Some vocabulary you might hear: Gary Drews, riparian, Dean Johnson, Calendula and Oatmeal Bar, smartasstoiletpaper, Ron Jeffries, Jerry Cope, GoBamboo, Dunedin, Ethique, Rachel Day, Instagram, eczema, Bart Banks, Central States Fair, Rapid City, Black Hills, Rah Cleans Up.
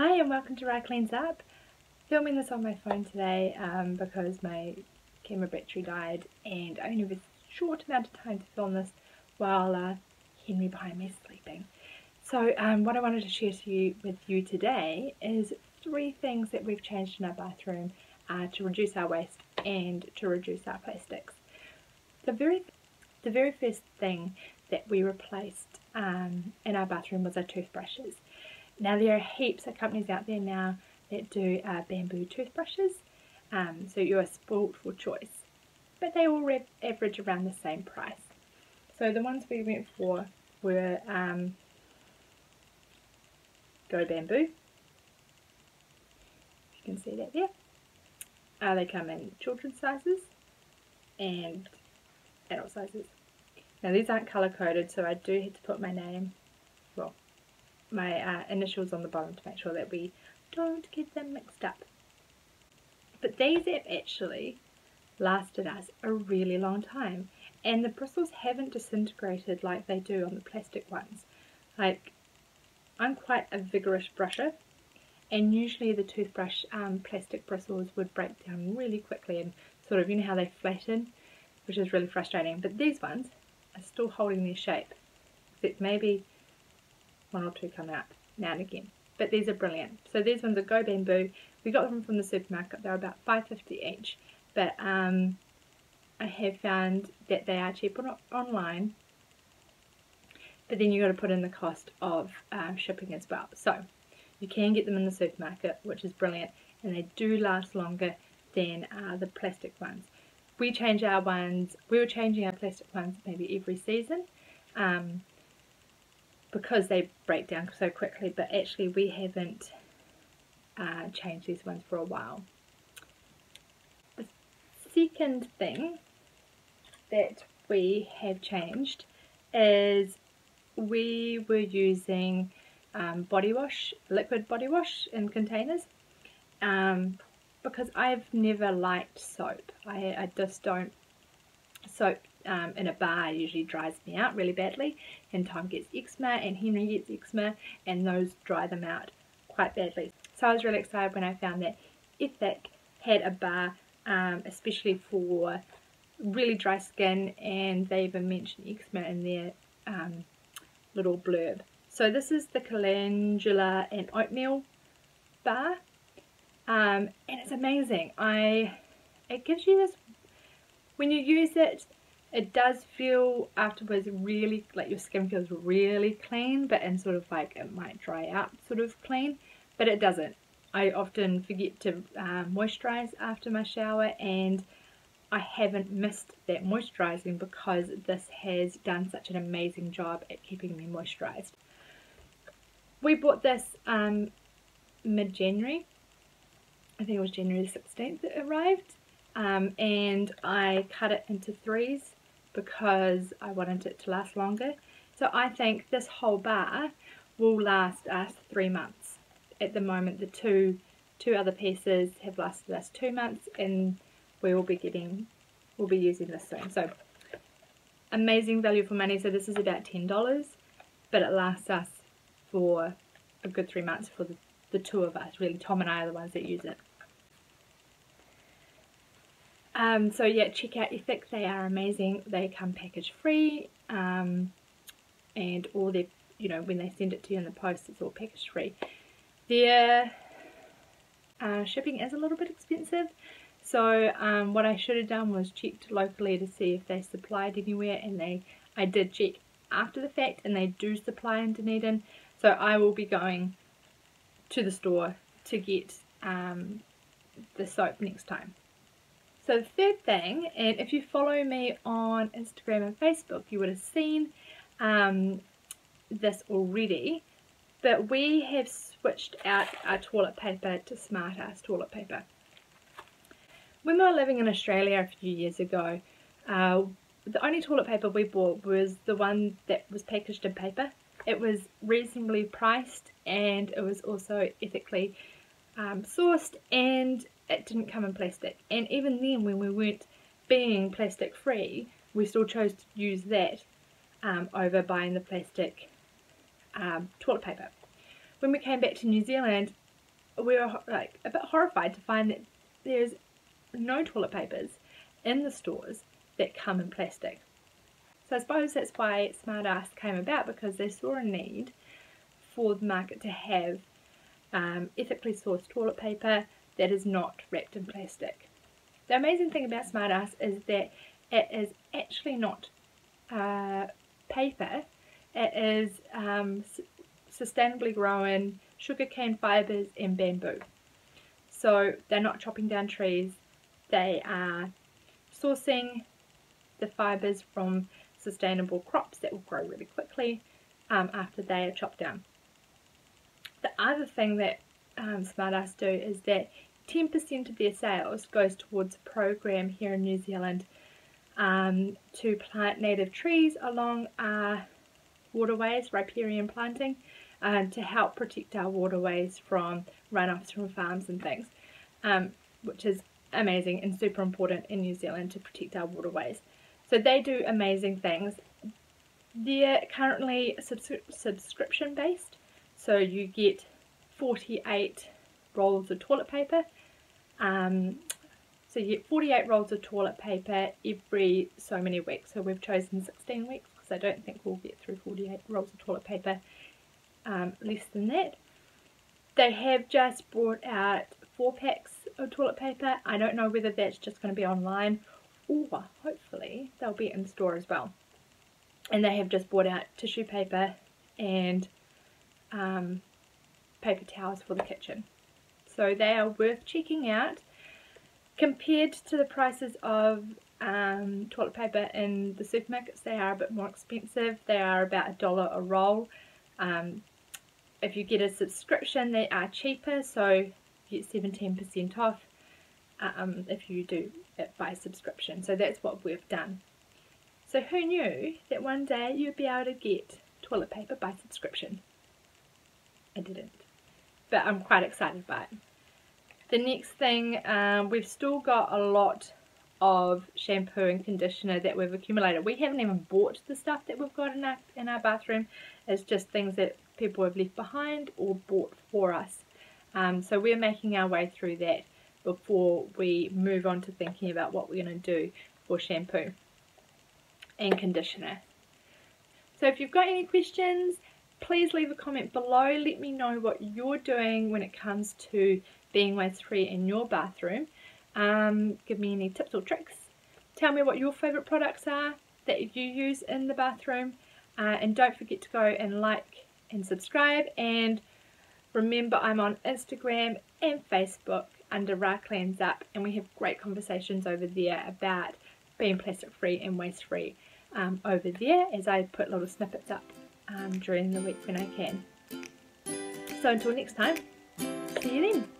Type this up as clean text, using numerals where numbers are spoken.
Hi and welcome to Rah Cleans Up. Filming this on my phone today because my camera battery died and I only have a short amount of time to film this while Henry behind me is sleeping. So what I wanted to share with you today is three things that we've changed in our bathroom to reduce our waste and to reduce our plastics. The very first thing that we replaced in our bathroom was our toothbrushes. Now there are heaps of companies out there now that do bamboo toothbrushes, so you are spoilt for choice, but they all average around the same price. So the ones we went for were GoBamboo, you can see that there. They come in children's sizes and adult sizes. Now these aren't colour coded, so I do have to put my name, well, my initials on the bottom to make sure that we don't get them mixed up. But these have actually lasted us a really long time, and the bristles haven't disintegrated like they do on the plastic ones. Like, I'm quite a vigorous brusher, and usually the toothbrush plastic bristles would break down really quickly and sort of, you know how they flatten, which is really frustrating. But these ones are still holding their shape, except maybe one or two come out now and again. But these are brilliant. So these ones are GoBamboo. We got them from the supermarket. They're about $5.50 each. But I have found that they are cheaper online. But then you've got to put in the cost of shipping as well. So you can get them in the supermarket, which is brilliant. And they do last longer than the plastic ones. We change our ones. We were changing our plastic ones maybe every season. Because they break down so quickly, but actually we haven't changed these ones for a while. The second thing that we have changed is we were using body wash, liquid body wash in containers because I've never liked soap. I just don't. Soap in a bar usually dries me out really badly, and Tom gets eczema and Henry gets eczema, and those dry them out quite badly. So I was really excited when I found that Ethique had a bar especially for really dry skin, and they even mentioned eczema in their little blurb. So this is the Calendula and Oatmeal Bar, and it's amazing. It gives you this, when you use it, it does feel afterwards really, like your skin feels really clean, but in sort of like it might dry out sort of clean, but it doesn't. I often forget to moisturize after my shower, and I haven't missed that moisturizing because this has done such an amazing job at keeping me moisturized. We bought this mid-January, I think it was January 16th it arrived. And I cut it into threes because I wanted it to last longer. So I think this whole bar will last us 3 months. At the moment the two other pieces have lasted us 2 months, and we will be using this soon. So amazing value for money. So this is about $10, but it lasts us for a good 3 months for the two of us. Really, Tom and I are the ones that use it. So yeah, check out Ethique, they are amazing. They come package free, and all their, you know, when they send it to you in the post, it's all package free. Their shipping is a little bit expensive, so what I should have done was checked locally to see if they supplied anywhere, and I did check after the fact, and they do supply in Dunedin, so I will be going to the store to get the soap next time. So the third thing, and if you follow me on Instagram and Facebook, you would have seen this already, but we have switched out our toilet paper to Smartasstoiletpaper toilet paper. When we were living in Australia a few years ago, the only toilet paper we bought was the one that was packaged in paper. It was reasonably priced, and it was also ethically sourced, and it didn't come in plastic. And even then, when we weren't being plastic free, we still chose to use that over buying the plastic toilet paper. When we came back to New Zealand, we were like a bit horrified to find that there's no toilet papers in the stores that come in plastic. So I suppose that's why Smartass came about, because they saw a need for the market to have ethically sourced toilet paper that is not wrapped in plastic. The amazing thing about Smartass is that it is actually not paper, it is sustainably grown sugarcane fibres and bamboo. So they're not chopping down trees, they are sourcing the fibres from sustainable crops that will grow really quickly after they are chopped down. The other thing that Smartass do is that 10% of their sales goes towards a program here in New Zealand to plant native trees along our waterways, riparian planting, to help protect our waterways from runoffs from farms and things, which is amazing and super important in New Zealand to protect our waterways. So they do amazing things. They're currently subscription based, so you get 48 rolls of toilet paper. So you get 48 rolls of toilet paper every so many weeks. So we've chosen 16 weeks because I don't think we'll get through 48 rolls of toilet paper, less than that. They have just brought out 4 packs of toilet paper. I don't know whether that's just going to be online, or hopefully they'll be in store as well. And they have just brought out tissue paper and paper towels for the kitchen. So they are worth checking out. Compared to the prices of toilet paper in the supermarkets, they are a bit more expensive. They are about $1 a roll. If you get a subscription, they are cheaper, so you get 17% off if you do it by subscription. So that's what we've done. So who knew that one day you'd be able to get toilet paper by subscription? I didn't, but I'm quite excited by it. The next thing, we've still got a lot of shampoo and conditioner that we've accumulated. We haven't even bought the stuff that we've got in our bathroom. It's just things that people have left behind or bought for us. So we're making our way through that before we move on to thinking about what we're going to do for shampoo and conditioner. So if you've got any questions, please leave a comment below. Let me know what you're doing when it comes to being waste free in your bathroom. Give me any tips or tricks. Tell me what your favourite products are that you use in the bathroom, and don't forget to go and like and subscribe, and remember I'm on Instagram and Facebook under Rah Cleans Up, and we have great conversations over there about being plastic free and waste free over there, as I put little snippets up during the week when I can. So until next time, see you then.